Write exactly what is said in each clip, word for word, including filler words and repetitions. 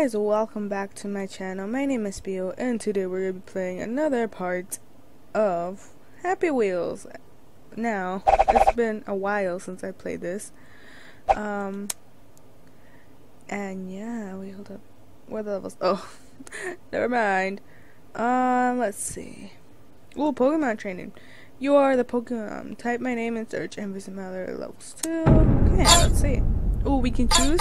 guys, welcome back to my channel. My name is Bio, and today we're gonna be playing another part of Happy Wheels. Now, it's been a while since I played this. Um, and yeah, we hold up. Where are the levels? Oh, never mind. Um, let's see. Ooh, Pokemon training. You are the Pokemon. Type my name in search and visit my other levels too. Okay, let's see. Ooh, we can choose.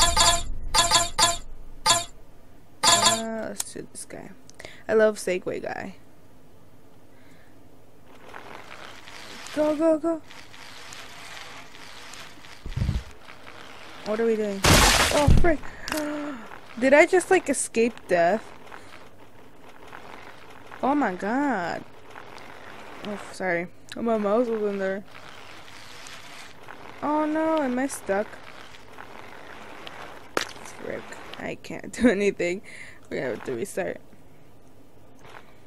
Uh, let's do this guy. I love Segway Guy. Go, go, go. What are we doing? Oh, frick. Did I just like escape death? Oh my god. Oh, sorry. Oh, my mouse was in there. Oh no, am I stuck? Frick. I can't do anything. We're gonna have to restart.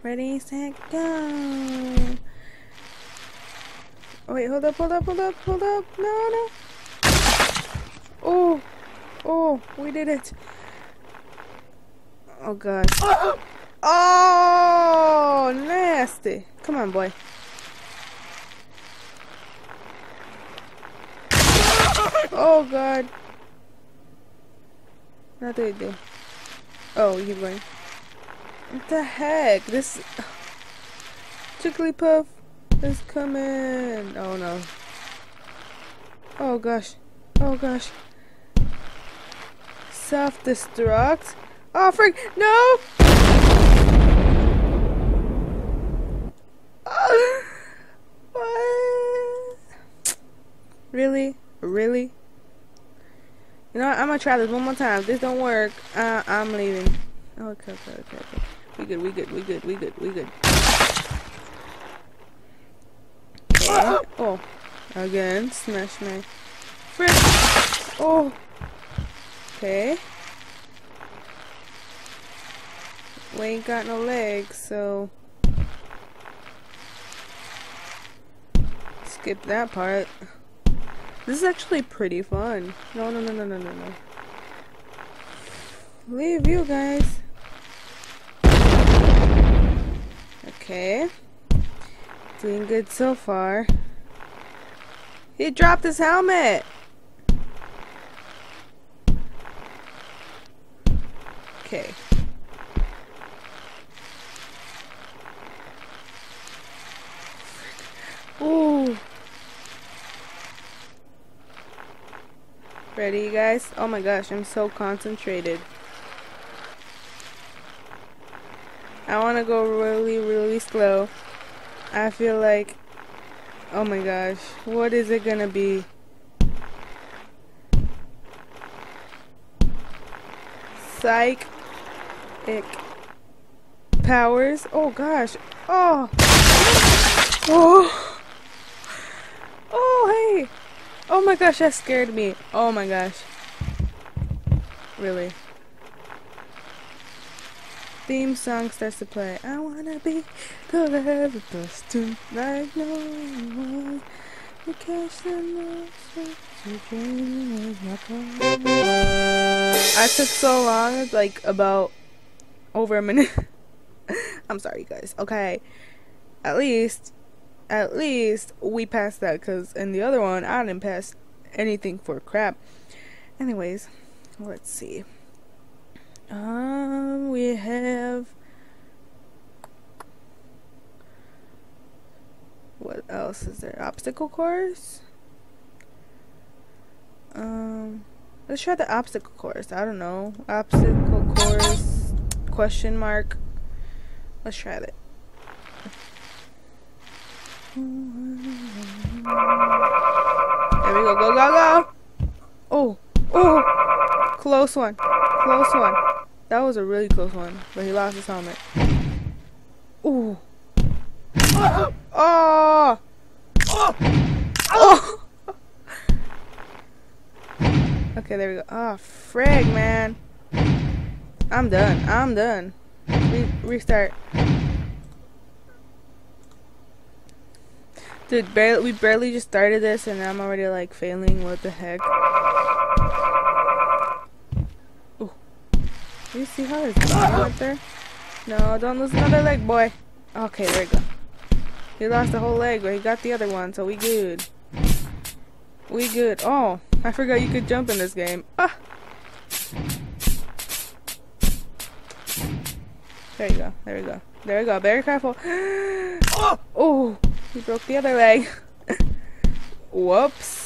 Ready, set, go! Oh wait, hold up, hold up, hold up, hold up! No, no! Oh! Oh, we did it! Oh god. Oh! Oh! Nasty! Come on, boy. Oh god! Not that I do. Oh, you keep going. What the heck? This Tickly Puff is coming. Oh no. Oh gosh. Oh gosh. Self destruct. Oh frick! No! Oh. What? Really? Really? You know what? I'm gonna try this one more time. If this don't work, uh, I'm leaving. Oh, okay, okay, okay, okay. We good, we good, we good, we good, we good. Okay. Oh, again, smash my frick. Oh, okay. We ain't got no legs, so skip that part. This is actually pretty fun. No, no, no, no, no, no, no. Leave you guys. Okay. Doing good so far. He dropped his helmet. Okay. Ooh. Ready, you guys? Oh my gosh, I'm so concentrated. I want to go really, really slow. I feel like, oh my gosh, what is it gonna be? Psych. Ick. Powers. Oh gosh. Oh. Oh. Oh, hey. Oh my gosh, that scared me. Oh my gosh. Really. Theme song starts to play. I wanna be the level plus two. Like no one. You catch the monster. You dream of my car. I took so long. It's like about over a minute. I'm sorry, guys. Okay. At least. At least we passed that, because in the other one I didn't pass anything for crap. Anyways, let's see. Um, we have what else is there? Obstacle course. Um, let's try the obstacle course. I don't know. Obstacle course question mark. Let's try that. There we go, go, go, go! Oh, oh! Close one, close one. That was a really close one, but he lost his helmet. Ooh. Oh! Oh! Oh! Okay, there we go. Ah, oh, frig, man. I'm done, I'm done. Re restart. Dude, barely, we barely just started this and I'm already like failing. What the heck? Ooh. Do you see how there's water up there? No, don't lose another leg, boy. Okay, there you go. He lost a whole leg, but he got the other one, so we good. We good. Oh, I forgot you could jump in this game. Ah! There you go. There you go. There you go. Very careful. Oh! He broke the other leg. Whoops.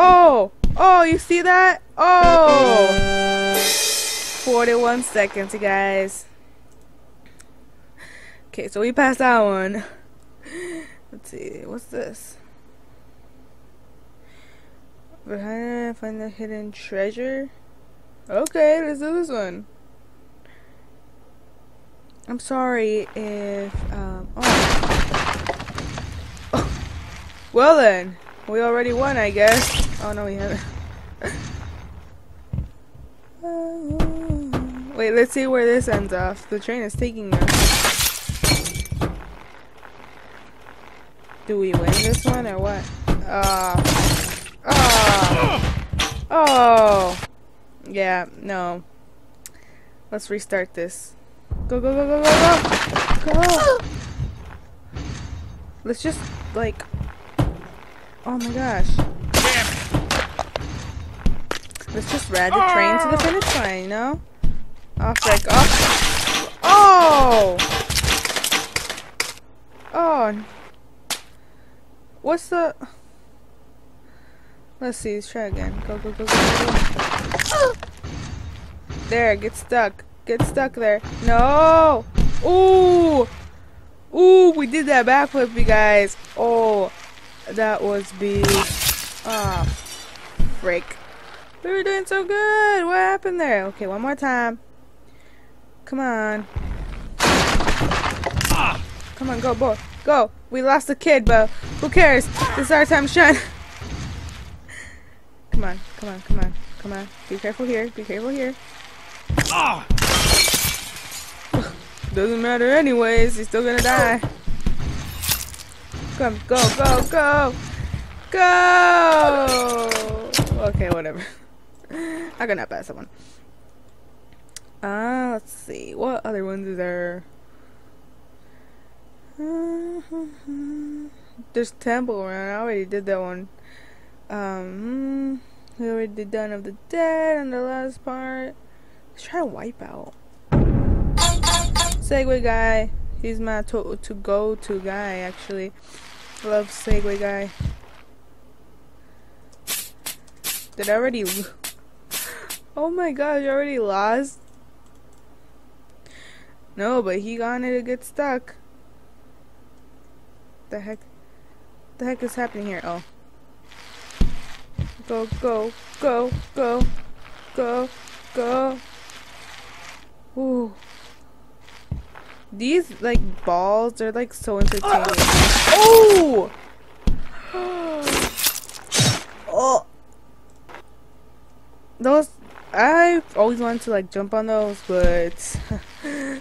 Oh! Oh, you see that? Oh! forty-one seconds, you guys. Okay, so we passed that one. Let's see. What's this? Behind, find the hidden treasure. Okay, let's do this one. I'm sorry if... Um, oh. Oh. Well then. We already won, I guess. Oh, no, we haven't. uh, wait, let's see where this ends off. The train is taking us. Do we win this one or what? Uh, oh. Oh. Yeah, no. Let's restart this. Go, go, go, go, go, go. Go. Let's just, like... Oh, my gosh. Let's just ride the train oh. to the finish line, you know? Off, like, off. Oh! Oh! What's the... Let's see, let's try again. Go, go, go, go, go. There, get stuck. Get stuck there. No! Ooh! Ooh, we did that backflip, you guys. Oh, that was big. Ah, oh, frick. We were doing so good. What happened there? Okay, one more time. Come on. Ah. Come on, go, boy. Go. We lost a kid, but who cares? This is our time to shine. Come on, come on, come on, come on. Be careful here. Be careful here. Ah. Doesn't matter anyways. He's still gonna die. Come, go, go, go. Go. Okay, whatever. I could not pass that one. Uh, let's see. What other ones is there? There's Temple Run. I already did that one. Um, we already did Dawn of the Dead and the last part. Let's try Wipeout. Segway Guy. He's my to, to go to guy, actually. Love Segway Guy. Did I already... Oh my gosh, I already lost? No, but he got it to get stuck. The heck... The heck is happening here? Oh. Go, go, go, go, go, go. Ooh. These, like, balls, they're, like, so entertaining. Oh! Oh! Those, I always wanted to, like, jump on those, but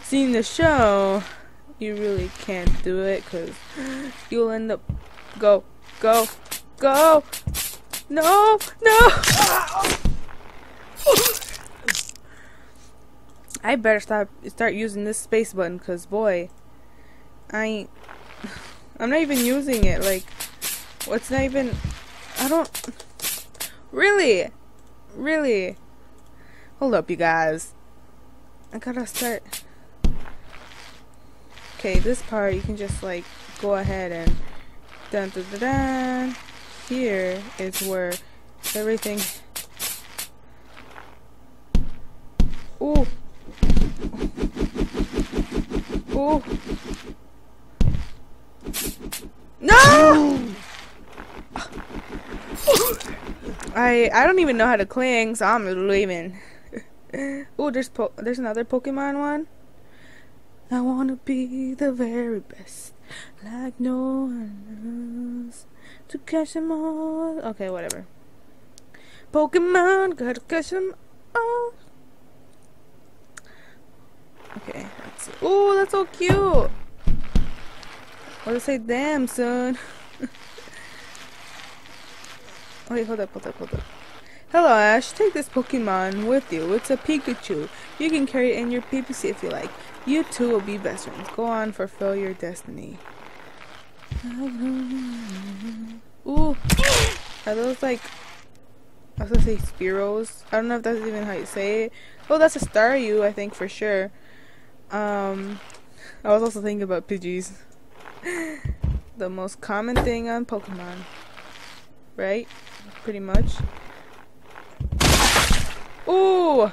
seeing the show, you really can't do it, because you'll end up, go, go, go! No! No! I better stop start using this space button, cause boy, I ain't, I'm not even using it. Like, what's not even? I don't really, really. Hold up, you guys. I gotta start. Okay, this part you can just like go ahead and dun dun dun. Dun. Here is where everything. Ooh. Ooh. No! I I don't even know how to cling, so I'm leaving. Ooh, there's po there's another Pokemon one. I wanna be the very best, like no one else, to catch them all. Okay, whatever. Pokemon, gotta catch them all. Okay, that's ooh, that's so cute. I'll just say damn soon. Wait, hold up, hold up, hold up. Hello Ash, take this Pokemon with you. It's a Pikachu. You can carry it in your P P C if you like. You two will be best friends. Go on, fulfill your destiny. Ooh. Are those like, I was gonna say Spearows. I don't know if that's even how you say it. Oh, that's a Staryu, I think, for sure. Um, I was also thinking about Pidgeys. The most common thing on Pokemon. Right? Pretty much. Ooh!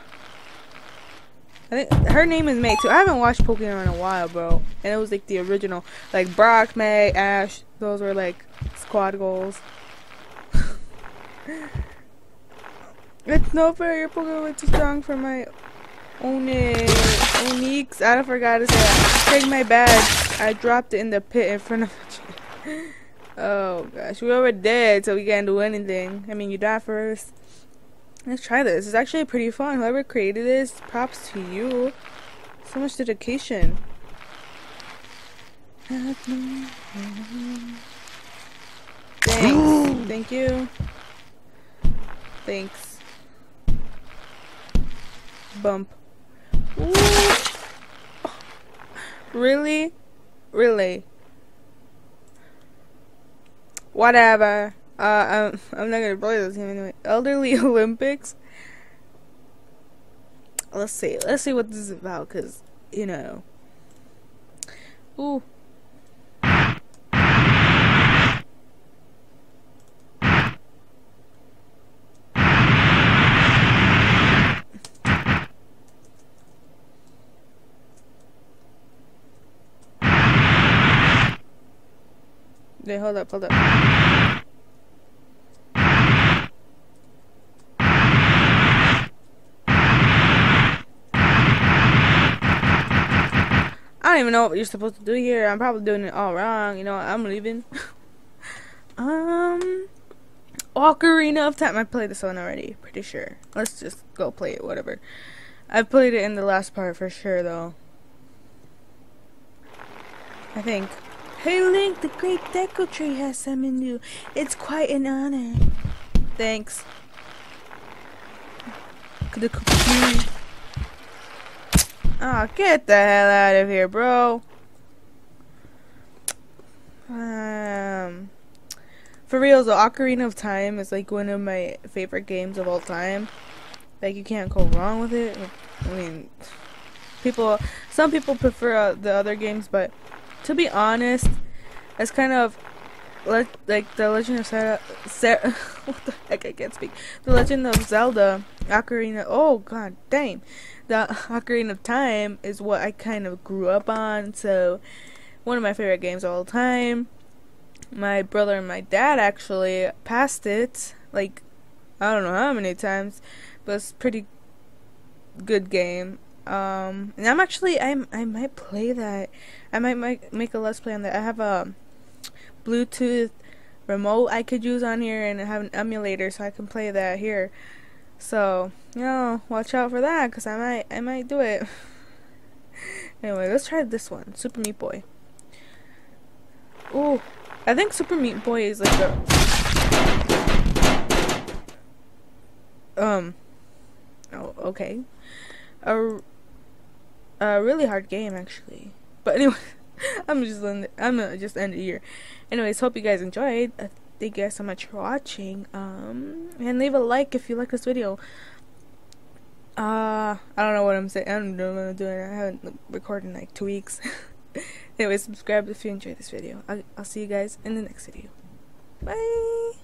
I think her name is Meg too. I haven't watched Pokemon in a while, bro. And it was like the original. Like Brock, Meg, Ash. Those were like squad goals. It's no fair, your Pokemon were too strong for my Onix. Onix. I forgot to say that. Take my badge. I dropped it in the pit in front of the tree. Oh gosh. We're already dead, so we can't do anything. I mean, you die first. Let's try this. It's actually pretty fun. Whoever created this, props to you. So much dedication. Thanks. Thank you. Thanks. Bump. Ooh. Oh. Really? Really? Whatever. Uh, I'm, I'm not gonna play this game anyway. Elderly Olympics. Let's see. Let's see what this is about, cause you know. Ooh. Wait, hold up, hold up. I don't even know what you're supposed to do here. I'm probably doing it all wrong. You know, I'm leaving. um, Ocarina of Time. I played this one already. Pretty sure. Let's just go play it. Whatever. I played it in the last part for sure, though. I think. Hey, Link, the great Deku Tree has summoned you. It's quite an honor. Thanks. Oh, get the hell out of here, bro. Um, for real, the Ocarina of Time is like one of my favorite games of all time. Like, you can't go wrong with it. I mean, people, some people prefer uh, the other games, but to be honest, it's kind of like like the Legend of Zelda. What the heck? I can't speak. The Legend of Zelda, Ocarina. Oh god, damn. The Ocarina of Time is what I kind of grew up on, so one of my favorite games of all time. My brother and my dad actually passed it, like, I don't know how many times, but it's a pretty good game. Um, and I'm actually, I'm, I might play that. I might, might make a let's play on that. I have a Bluetooth remote I could use on here, and I have an emulator, so I can play that here. So, you know, watch out for that, because I might, I might do it. Anyway, let's try this one. Super Meat Boy. Ooh. I think Super Meat Boy is like a... Um. Oh, okay. A, a really hard game, actually. But anyway, I'm just end, I'm gonna just end it here. Anyways, hope you guys enjoyed. I Thank you guys so much for watching, um, and leave a like if you like this video. Uh, I don't know what I'm saying, I don't know what I'm doing, I haven't recorded in like two weeks. Anyway, subscribe if you enjoyed this video. I'll, I'll see you guys in the next video. Bye!